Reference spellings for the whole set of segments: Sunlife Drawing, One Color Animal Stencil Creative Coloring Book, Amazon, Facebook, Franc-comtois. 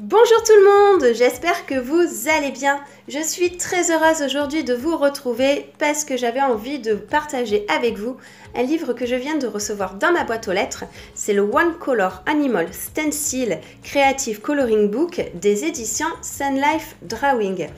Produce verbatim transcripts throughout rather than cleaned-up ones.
Bonjour tout le monde, j'espère que vous allez bien. Je suis très heureuse aujourd'hui de vous retrouver parce que j'avais envie de partager avec vous un livre que je viens de recevoir dans ma boîte aux lettres. C'est le One Color Animal Stencil Creative Coloring Book des éditions Sunlife Drawing.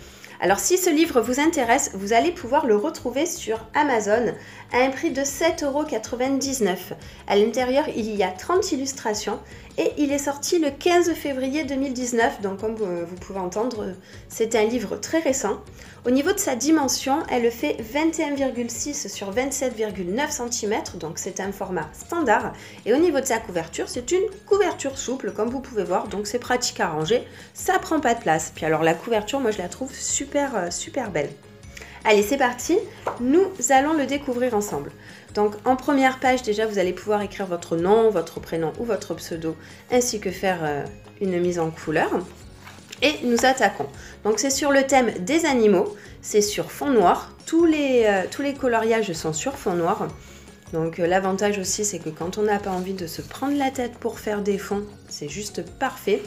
Alors si ce livre vous intéresse, vous allez pouvoir le retrouver sur Amazon à un prix de sept euros quatre-vingt-dix-neuf. À l'intérieur, il y a trente illustrations et il est sorti le quinze février deux mille dix-neuf. Donc comme vous pouvez entendre, c'est un livre très récent. Au niveau de sa dimension, elle fait vingt et un virgule six sur vingt-sept virgule neuf centimètres, donc c'est un format standard. Et au niveau de sa couverture, c'est une couverture souple, comme vous pouvez voir, donc c'est pratique à ranger, ça prend pas de place. Puis alors la couverture, moi je la trouve super, super belle. Allez, c'est parti, nous allons le découvrir ensemble. Donc en première page, déjà, vous allez pouvoir écrire votre nom, votre prénom ou votre pseudo, ainsi que faire une mise en couleur. Et nous attaquons. Donc c'est sur le thème des animaux, c'est sur fond noir, tous les, euh, tous les coloriages sont sur fond noir. Donc euh, l'avantage aussi, c'est que quand on n'a pas envie de se prendre la tête pour faire des fonds, c'est juste parfait.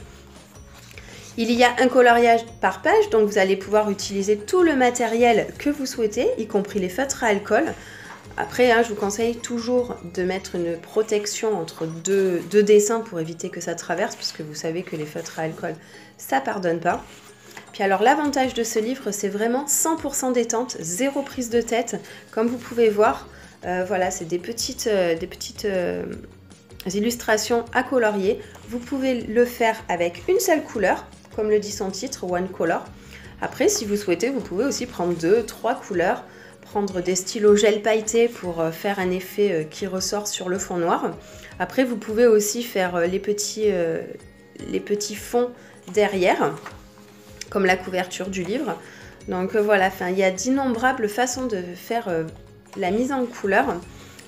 Il y a un coloriage par page, donc vous allez pouvoir utiliser tout le matériel que vous souhaitez, y compris les feutres à alcool. Après, hein, je vous conseille toujours de mettre une protection entre deux, deux dessins pour éviter que ça traverse, puisque vous savez que les feutres à alcool, ça pardonne pas. Puis alors, l'avantage de ce livre, c'est vraiment cent pour cent détente, zéro prise de tête. Comme vous pouvez voir, euh, voilà, c'est des petites, euh, des petites euh, illustrations à colorier. Vous pouvez le faire avec une seule couleur, comme le dit son titre, One Color. Après, si vous souhaitez, vous pouvez aussi prendre deux, trois couleurs, prendre des stylos gel pailleté pour faire un effet qui ressort sur le fond noir. Après, vous pouvez aussi faire les petits, euh, les petits fonds derrière, comme la couverture du livre. Donc euh, voilà, enfin, il y a d'innombrables façons de faire euh, la mise en couleur.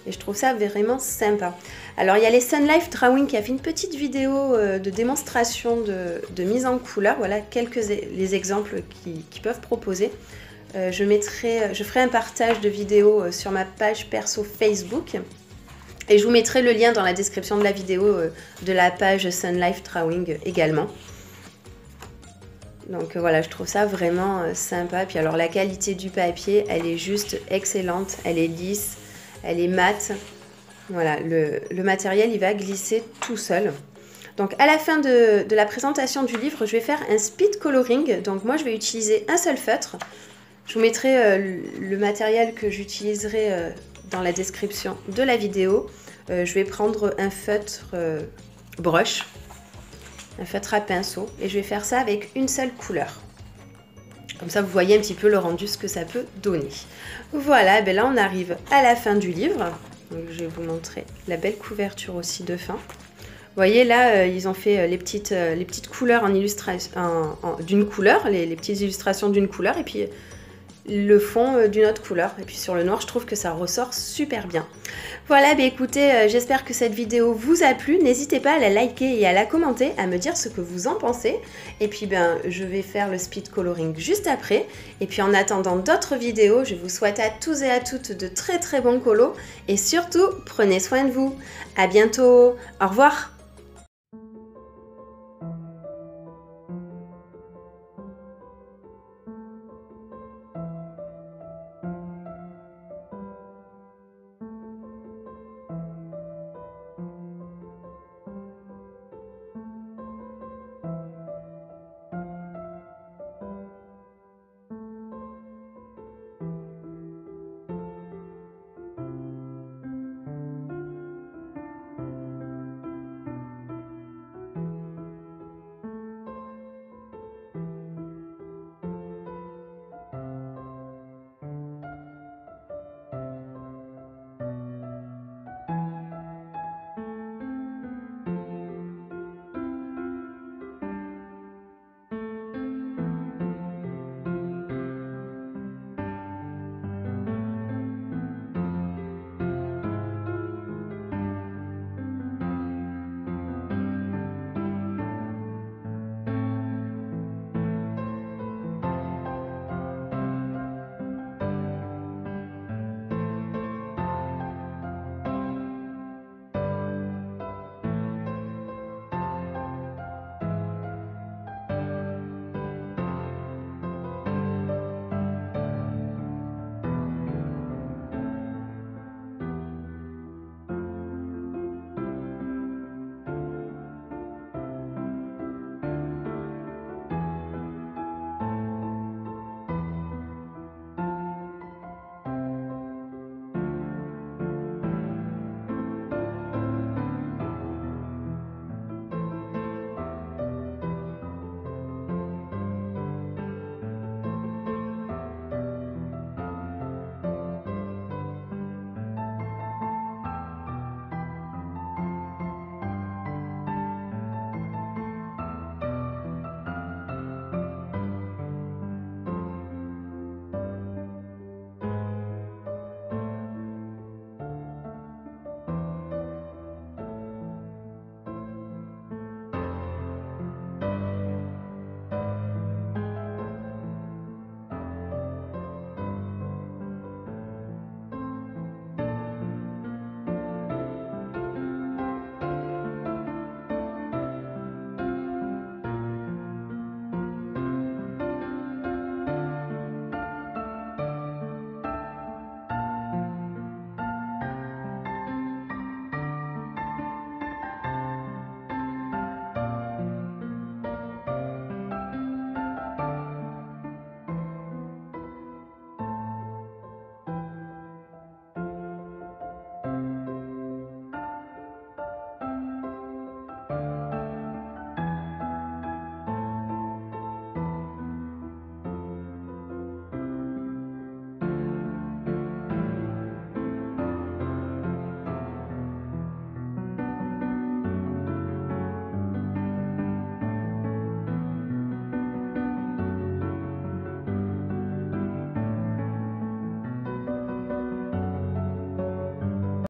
Et je trouve ça vraiment sympa. Alors, il y a les Sunlife Drawing qui a fait une petite vidéo euh, de démonstration de, de mise en couleur. Voilà quelques les exemples qu'ils qui peuvent proposer. Euh, je, mettrai, je ferai un partage de vidéos euh, sur ma page perso Facebook et je vous mettrai le lien dans la description de la vidéo euh, de la page Sunlife Drawing euh, également. Donc euh, voilà, je trouve ça vraiment euh, sympa. Puis alors la qualité du papier, elle est juste excellente, elle est lisse, elle est mate. Voilà, le, le matériel, il va glisser tout seul. Donc à la fin de, de la présentation du livre, je vais faire un speed coloring. Donc moi, je vais utiliser un seul feutre. Je vous mettrai euh, le matériel que j'utiliserai euh, dans la description de la vidéo. Euh, je vais prendre un feutre euh, brush, un feutre à pinceau, et je vais faire ça avec une seule couleur. Comme ça, vous voyez un petit peu le rendu, ce que ça peut donner. Voilà, ben là on arrive à la fin du livre. Donc, je vais vous montrer la belle couverture aussi de fin. Vous voyez là, euh, ils ont fait euh, les, petites, euh, les petites couleurs en illustration d'une couleur, les, les petites illustrations d'une couleur, et puis le fond d'une autre couleur, et puis sur le noir je trouve que ça ressort super bien. Voilà, bah écoutez, euh, j'espère que cette vidéo vous a plu, n'hésitez pas à la liker et à la commenter, à me dire ce que vous en pensez, et puis ben je vais faire le speed coloring juste après, et puis en attendant d'autres vidéos, je vous souhaite à tous et à toutes de très très bons colos, et surtout prenez soin de vous. À bientôt, au revoir.